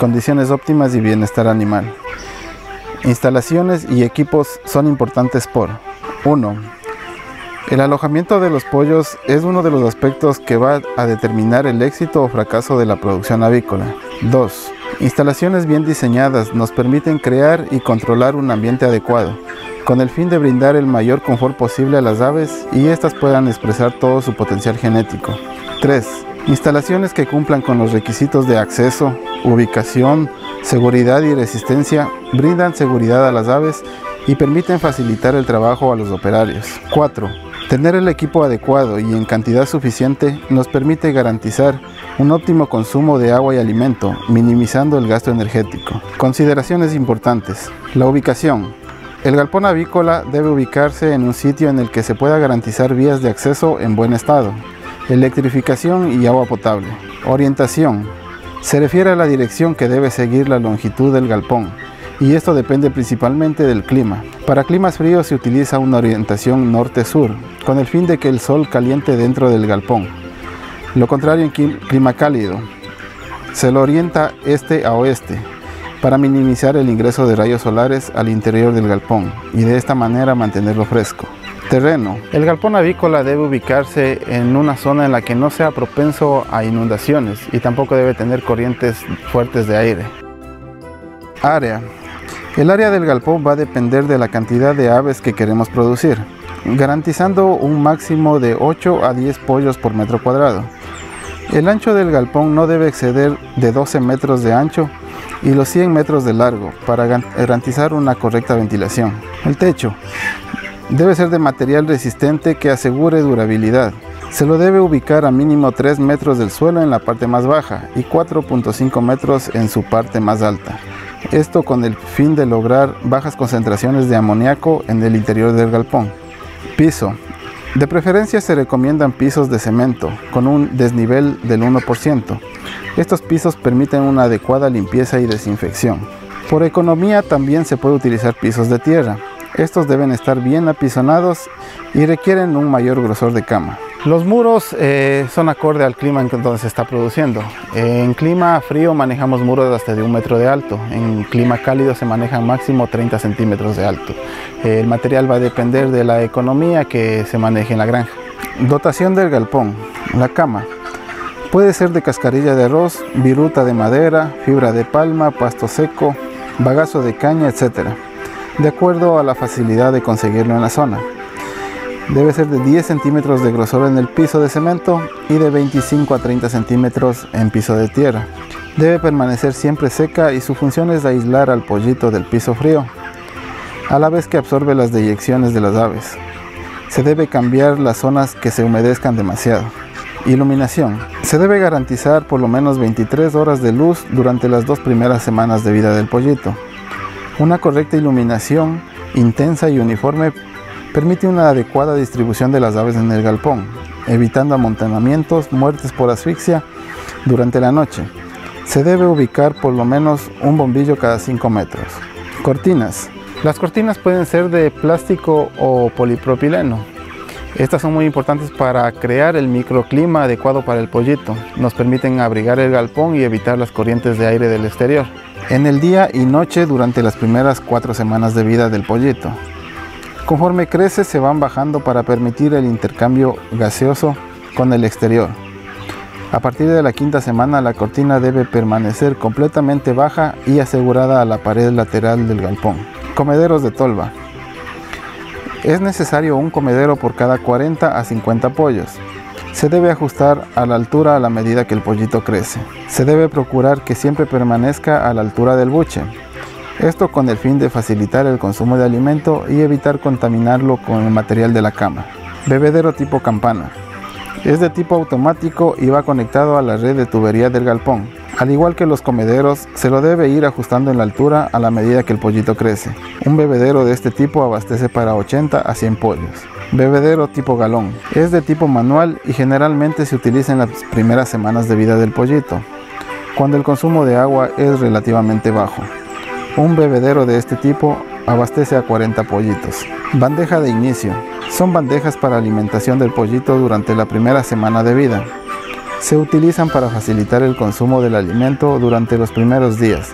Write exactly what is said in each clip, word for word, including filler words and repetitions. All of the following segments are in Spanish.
condiciones óptimas y bienestar animal. Instalaciones y equipos son importantes por: uno. El alojamiento de los pollos es uno de los aspectos que va a determinar el éxito o fracaso de la producción avícola. dos. Instalaciones bien diseñadas nos permiten crear y controlar un ambiente adecuado, con el fin de brindar el mayor confort posible a las aves y éstas puedan expresar todo su potencial genético. tres. Instalaciones que cumplan con los requisitos de acceso, ubicación, seguridad y resistencia brindan seguridad a las aves y permiten facilitar el trabajo a los operarios. cuatro. Tener el equipo adecuado y en cantidad suficiente nos permite garantizar un óptimo consumo de agua y alimento, minimizando el gasto energético. Consideraciones importantes. La ubicación. El galpón avícola debe ubicarse en un sitio en el que se pueda garantizar vías de acceso en buen estado, electrificación y agua potable. Orientación. Se refiere a la dirección que debe seguir la longitud del galpón, y esto depende principalmente del clima. Para climas fríos se utiliza una orientación norte-sur, con el fin de que el sol caliente dentro del galpón. Lo contrario en clima cálido, se lo orienta este a oeste, para minimizar el ingreso de rayos solares al interior del galpón, y de esta manera mantenerlo fresco. Terreno. El galpón avícola debe ubicarse en una zona en la que no sea propenso a inundaciones y tampoco debe tener corrientes fuertes de aire. Área. El área del galpón va a depender de la cantidad de aves que queremos producir, garantizando un máximo de ocho a diez pollos por metro cuadrado. El ancho del galpón no debe exceder de doce metros de ancho y los cien metros de largo para garantizar una correcta ventilación. El techo. Debe ser de material resistente que asegure durabilidad. Se lo debe ubicar a mínimo tres metros del suelo en la parte más baja y cuatro punto cinco metros en su parte más alta. Esto con el fin de lograr bajas concentraciones de amoníaco en el interior del galpón. Piso. De preferencia se recomiendan pisos de cemento con un desnivel del uno por ciento. Estos pisos permiten una adecuada limpieza y desinfección. Por economía también se puede utilizar pisos de tierra. Estos deben estar bien apisonados y requieren un mayor grosor de cama. Los muros eh, son acorde al clima en donde se está produciendo. En clima frío manejamos muros hasta de un metro de alto. En clima cálido se manejan máximo treinta centímetros de alto. El material va a depender de la economía que se maneje en la granja. Dotación del galpón. La cama. Puede ser de cascarilla de arroz, viruta de madera, fibra de palma, pasto seco, bagazo de caña, etcétera, de acuerdo a la facilidad de conseguirlo en la zona. Debe ser de diez centímetros de grosor en el piso de cemento y de veinticinco a treinta centímetros en piso de tierra. Debe permanecer siempre seca y su función es aislar al pollito del piso frío, a la vez que absorbe las deyecciones de las aves. Se debe cambiar las zonas que se humedezcan demasiado. Iluminación. Se debe garantizar por lo menos veintitrés horas de luz durante las dos primeras semanas de vida del pollito. Una correcta iluminación, intensa y uniforme, permite una adecuada distribución de las aves en el galpón, evitando amontonamientos, muertes por asfixia durante la noche. Se debe ubicar por lo menos un bombillo cada cinco metros. Cortinas. Las cortinas pueden ser de plástico o polipropileno. Estas son muy importantes para crear el microclima adecuado para el pollito. Nos permiten abrigar el galpón y evitar las corrientes de aire del exterior en el día y noche durante las primeras cuatro semanas de vida del pollito. Conforme crece se van bajando para permitir el intercambio gaseoso con el exterior. A partir de la quinta semana la cortina debe permanecer completamente baja y asegurada a la pared lateral del galpón. Comederos de tolva. Es necesario un comedero por cada cuarenta a cincuenta pollos. Se debe ajustar a la altura a la medida que el pollito crece. Se debe procurar que siempre permanezca a la altura del buche. Esto con el fin de facilitar el consumo de alimento y evitar contaminarlo con el material de la cama. Bebedero tipo campana. Es de tipo automático y va conectado a la red de tubería del galpón. Al igual que los comederos, se lo debe ir ajustando en la altura a la medida que el pollito crece. Un bebedero de este tipo abastece para ochenta a cien pollos. Bebedero tipo galón. Es de tipo manual y generalmente se utiliza en las primeras semanas de vida del pollito, cuando el consumo de agua es relativamente bajo. Un bebedero de este tipo abastece a cuarenta pollitos. Bandeja de inicio. Son bandejas para alimentación del pollito durante la primera semana de vida. se utilizan para facilitar el consumo del alimento durante los primeros días,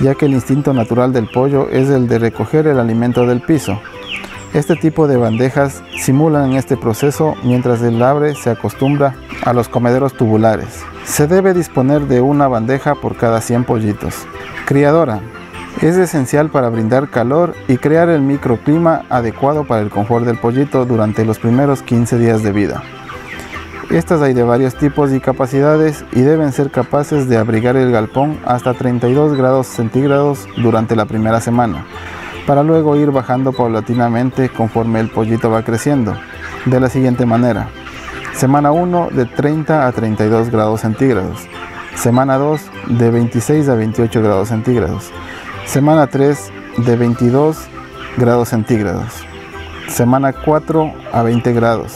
ya que el instinto natural del pollo es el de recoger el alimento del piso. Este tipo de bandejas simulan este proceso mientras el ave se acostumbra a los comederos tubulares. Se debe disponer de una bandeja por cada cien pollitos. Criadora. Es esencial para brindar calor y crear el microclima adecuado para el confort del pollito durante los primeros quince días de vida. Estas hay de varios tipos y capacidades y deben ser capaces de abrigar el galpón hasta treinta y dos grados centígrados durante la primera semana, para luego ir bajando paulatinamente conforme el pollito va creciendo, de la siguiente manera. Semana uno de treinta a treinta y dos grados centígrados. Semana dos de veintiséis a veintiocho grados centígrados. Semana tres de veintidós grados centígrados. Semana cuatro a veinte grados.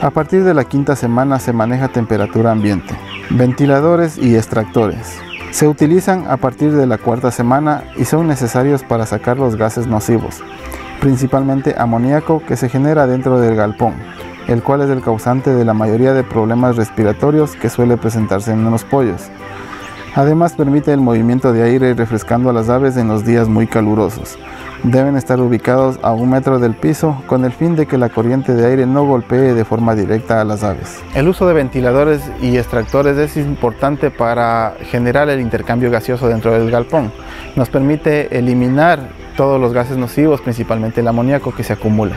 A partir de la quinta semana se maneja temperatura ambiente. Ventiladores y extractores. Se utilizan a partir de la cuarta semana y son necesarios para sacar los gases nocivos, principalmente amoníaco, que se genera dentro del galpón, el cual es el causante de la mayoría de problemas respiratorios que suele presentarse en los pollos. Además, permite el movimiento de aire refrescando a las aves en los días muy calurosos. Deben estar ubicados a un metro del piso con el fin de que la corriente de aire no golpee de forma directa a las aves. El uso de ventiladores y extractores es importante para generar el intercambio gaseoso dentro del galpón. Nos permite eliminar todos los gases nocivos, principalmente el amoníaco que se acumula.